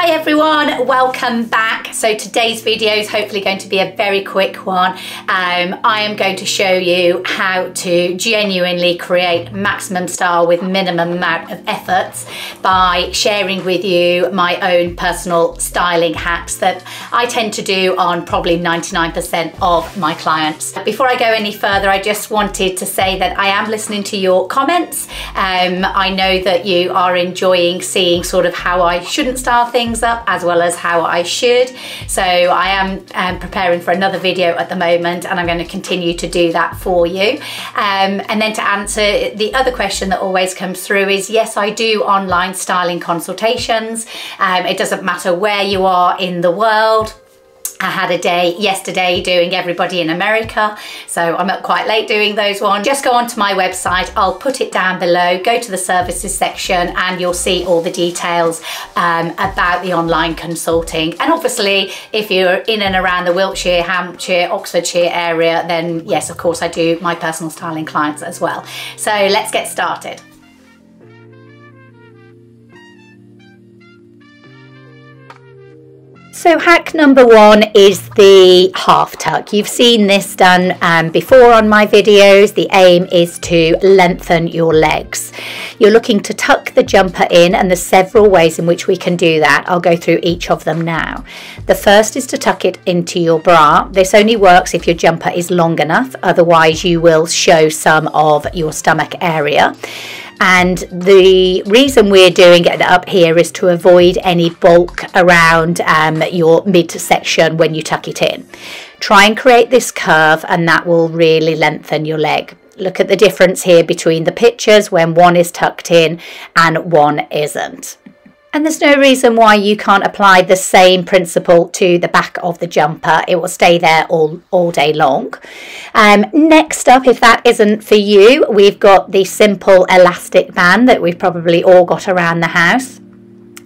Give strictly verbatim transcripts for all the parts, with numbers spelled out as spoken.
Hi everyone, welcome back. So today's video is hopefully going to be a very quick one. Um, I am going to show you how to genuinely create maximum style with minimum amount of efforts by sharing with you my own personal styling hacks that I tend to do on probably ninety-nine percent of my clients. Before I go any further, I just wanted to say that I am listening to your comments. Um, I know that you are enjoying seeing sort of how I shouldn't style things up as well as how I should. So I am um, preparing for another video at the moment, and I'm going to continue to do that for you. Um, and then to answer the other question that always comes through is, yes, I do online styling consultations. Um, it doesn't matter where you are in the world. I had a day yesterday doing everybody in America, so I'm up quite late doing those ones. Just go onto my website, I'll put it down below, go to the services section and you'll see all the details um, about the online consulting. And obviously, if you're in and around the Wiltshire, Hampshire, Oxfordshire area, then yes, of course I do my personal styling clients as well. So let's get started. So hack number one is the half tuck. You've seen this done um, before on my videos. The aim is to lengthen your legs. You're looking to tuck the jumper in, and there's several ways in which we can do that. I'll go through each of them now. The first is to tuck it into your bra. This only works if your jumper is long enough, otherwise you will show some of your stomach area. And the reason we're doing it up here is to avoid any bulk around um, your midsection when you tuck it in. Try and create this curve, and that will really lengthen your leg. Look at the difference here between the pictures when one is tucked in and one isn't. And there's no reason why you can't apply the same principle to the back of the jumper. It will stay there all, all day long. Um, next up, if that isn't for you, we've got the simple elastic band that we've probably all got around the house.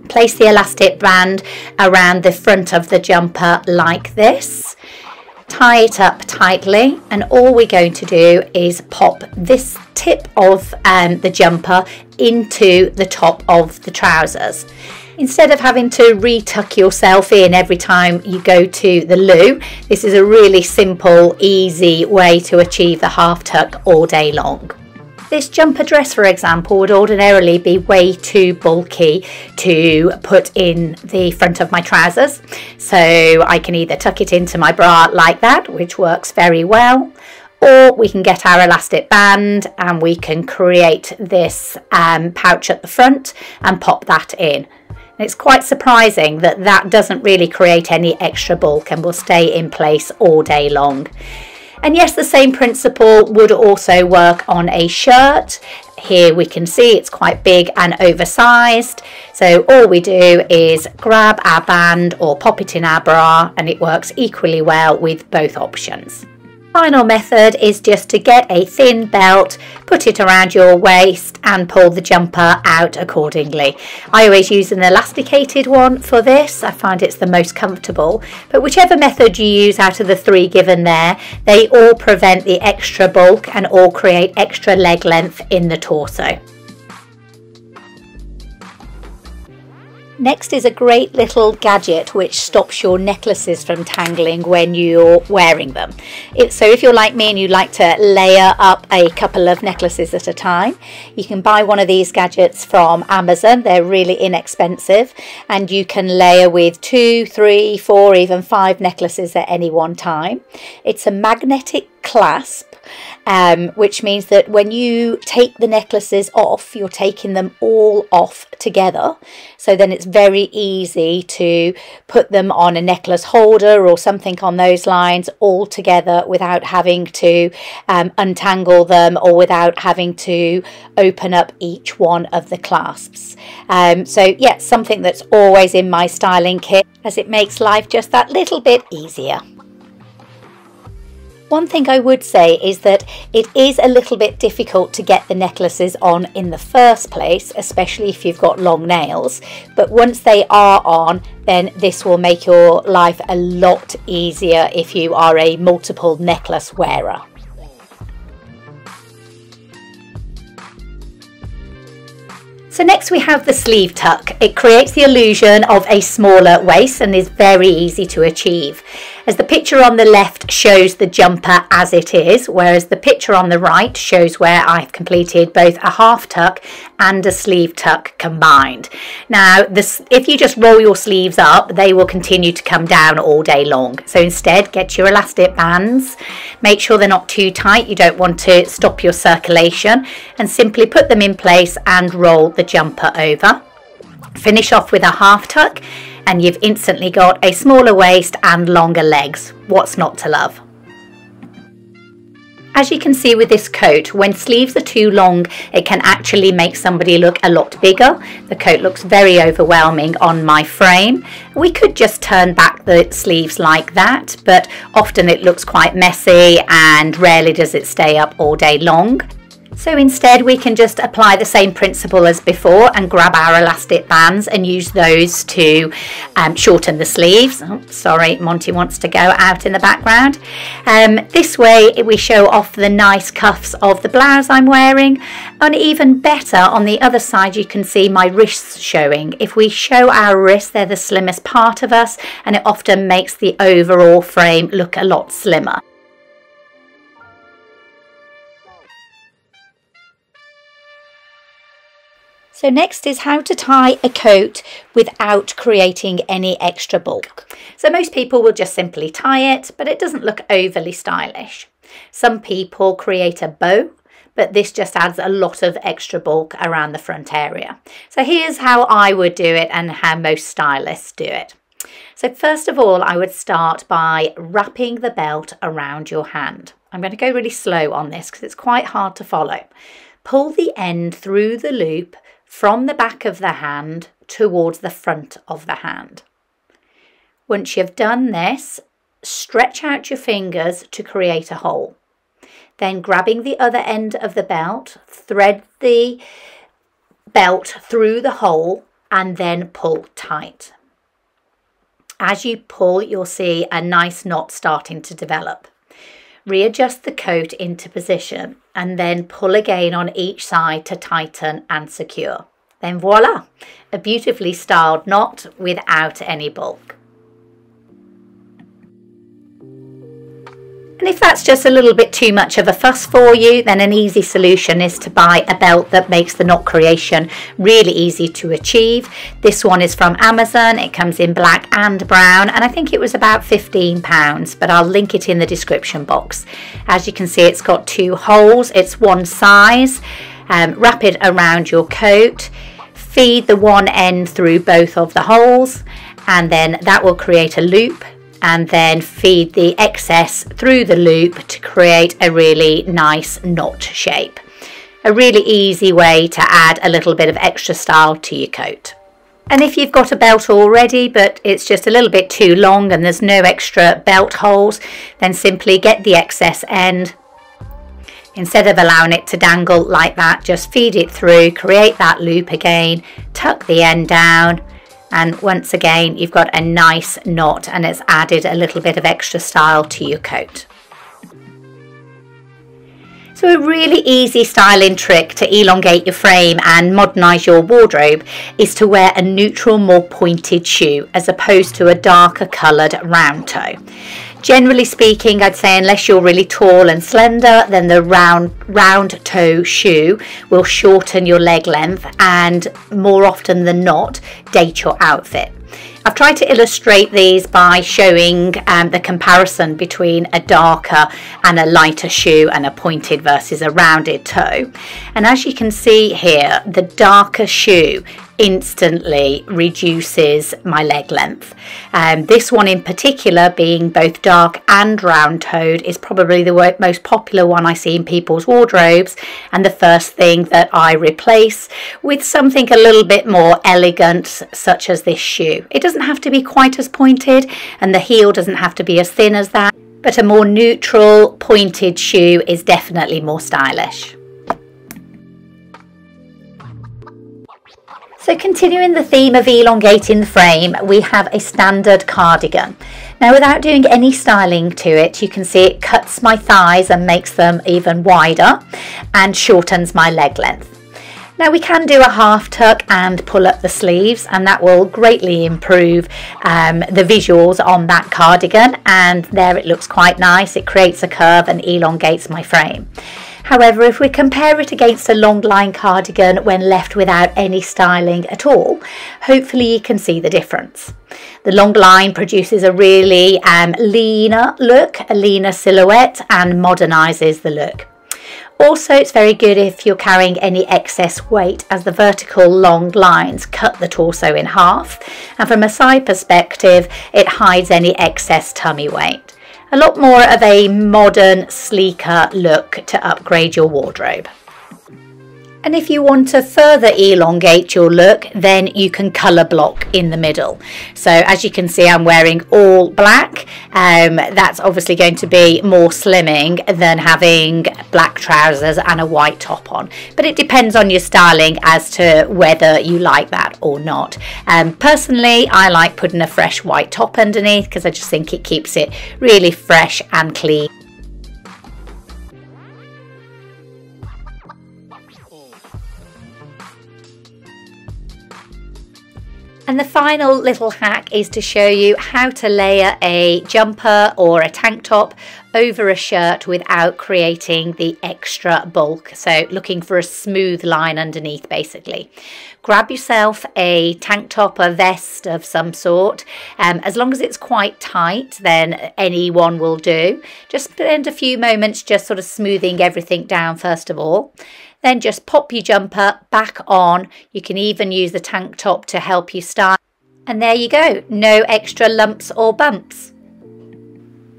Place the elastic band around the front of the jumper like this. Tie it up tightly, and all we're going to do is pop this tip of um, the jumper into the top of the trousers. Instead of having to re-tuck yourself in every time you go to the loo, this is a really simple, easy way to achieve the half tuck all day long. This jumper dress, for example, would ordinarily be way too bulky to put in the front of my trousers. So I can either tuck it into my bra like that, which works very well, or we can get our elastic band and we can create this um, pouch at the front and pop that in. And it's quite surprising that that doesn't really create any extra bulk and will stay in place all day long. And yes, the same principle would also work on a shirt. Here we can see it's quite big and oversized. So all we do is grab our band or pop it in our bra, and it works equally well with both options. Final method is just to get a thin belt, put it around your waist and pull the jumper out accordingly. I always use an elasticated one for this. I find it's the most comfortable, but whichever method you use out of the three given there, they all prevent the extra bulk and all create extra leg length in the torso. Next is a great little gadget which stops your necklaces from tangling when you're wearing them. It, so if you're like me and you like to layer up a couple of necklaces at a time, you can buy one of these gadgets from Amazon. They're really inexpensive, and you can layer with two, three, four, even five necklaces at any one time. It's a magnetic clasp, um, which means that when you take the necklaces off, you're taking them all off together. So then it's very easy to put them on a necklace holder or something on those lines all together without having to um, untangle them or without having to open up each one of the clasps. Um, so yeah, something that's always in my styling kit, as it makes life just that little bit easier. One thing I would say is that it is a little bit difficult to get the necklaces on in the first place, especially if you've got long nails, but once they are on, then this will make your life a lot easier if you are a multiple necklace wearer. So next we have the sleeve tuck. It creates the illusion of a smaller waist and is very easy to achieve. As the picture on the left shows the jumper as it is, whereas the picture on the right shows where I've completed both a half tuck and a sleeve tuck combined. Now, this, if you just roll your sleeves up, they will continue to come down all day long. So instead, get your elastic bands, make sure they're not too tight, you don't want to stop your circulation, and simply put them in place and roll the jumper over. Finish off with a half tuck and you've instantly got a smaller waist and longer legs. What's not to love? As you can see with this coat, when sleeves are too long, it can actually make somebody look a lot bigger. The coat looks very overwhelming on my frame. We could just turn back the sleeves like that, but often it looks quite messy and rarely does it stay up all day long. So instead we can just apply the same principle as before and grab our elastic bands and use those to um, shorten the sleeves. Oh, sorry, Monty wants to go out in the background. Um, this way we show off the nice cuffs of the blouse I'm wearing, and even better, on the other side you can see my wrists showing. If we show our wrists, they're the slimmest part of us and it often makes the overall frame look a lot slimmer. So next is how to tie a coat without creating any extra bulk. So most people will just simply tie it, but it doesn't look overly stylish. Some people create a bow, but this just adds a lot of extra bulk around the front area. So here's how I would do it and how most stylists do it. So first of all, I would start by wrapping the belt around your hand. I'm going to go really slow on this because it's quite hard to follow. Pull the end through the loop from the back of the hand towards the front of the hand. Once you've done this, stretch out your fingers to create a hole. Then grabbing the other end of the belt, thread the belt through the hole and then pull tight. As you pull, you'll see a nice knot starting to develop. Readjust the coat into position and then pull again on each side to tighten and secure. Then voila, a beautifully styled knot without any bulk. And if that's just a little bit too much of a fuss for you, then an easy solution is to buy a belt that makes the knot creation really easy to achieve. This one is from Amazon. It comes in black and brown, and I think it was about fifteen pounds, but I'll link it in the description box. As you can see, it's got two holes. It's one size. Um, wrap it around your coat. Feed the one end through both of the holes, and then that will create a loop. And then feed the excess through the loop to create a really nice knot shape. A really easy way to add a little bit of extra style to your coat. And if you've got a belt already but it's just a little bit too long and there's no extra belt holes, then simply get the excess end. Instead of allowing it to dangle like that, just feed it through, create that loop again, tuck the end down, and once again, you've got a nice knot and it's added a little bit of extra style to your coat. So a really easy styling trick to elongate your frame and modernise your wardrobe is to wear a neutral, more pointed shoe as opposed to a darker coloured round toe. Generally speaking, I'd say unless you're really tall and slender, then the round round toe shoe will shorten your leg length and more often than not date your outfit. I've tried to illustrate these by showing um, the comparison between a darker and a lighter shoe and a pointed versus a rounded toe. And as you can see here, the darker shoe instantly reduces my leg length. Um, this one in particular, being both dark and round toed, is probably the most popular one I see in people's wardrobes and the first thing that I replace with something a little bit more elegant, such as this shoe. It doesn't Doesn't have to be quite as pointed and the heel doesn't have to be as thin as that, but a more neutral pointed shoe is definitely more stylish. So continuing the theme of elongating the frame, we have a standard cardigan. Now without doing any styling to it, you can see it cuts my thighs and makes them even wider and shortens my leg length. Now we can do a half tuck and pull up the sleeves, and that will greatly improve um, the visuals on that cardigan, and there it looks quite nice. It creates a curve and elongates my frame. However, if we compare it against a long line cardigan when left without any styling at all, hopefully you can see the difference. The long line produces a really um, leaner look, a leaner silhouette, and modernises the look. Also, it's very good if you're carrying any excess weight, as the vertical long lines cut the torso in half, and from a side perspective it hides any excess tummy weight. A lot more of a modern, sleeker look to upgrade your wardrobe. And if you want to further elongate your look, then you can colour block in the middle. So as you can see, I'm wearing all black. Um, that's obviously going to be more slimming than having black trousers and a white top on. But it depends on your styling as to whether you like that or not. Um, personally, I like putting a fresh white top underneath because I just think it keeps it really fresh and clean. And the final little hack is to show you how to layer a jumper or a tank top over a shirt without creating the extra bulk, so looking for a smooth line underneath basically. Grab yourself a tank top or vest of some sort, um, as long as it's quite tight then any one will do. Just spend a few moments just sort of smoothing everything down first of all. Then just pop your jumper back on. You can even use the tank top to help you style. And there you go, no extra lumps or bumps.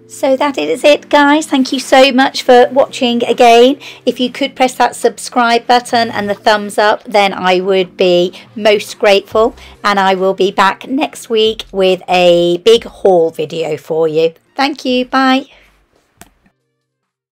So that is it, guys. Thank you so much for watching again. If you could press that subscribe button and the thumbs up, then I would be most grateful. And I will be back next week with a big haul video for you. Thank you, bye.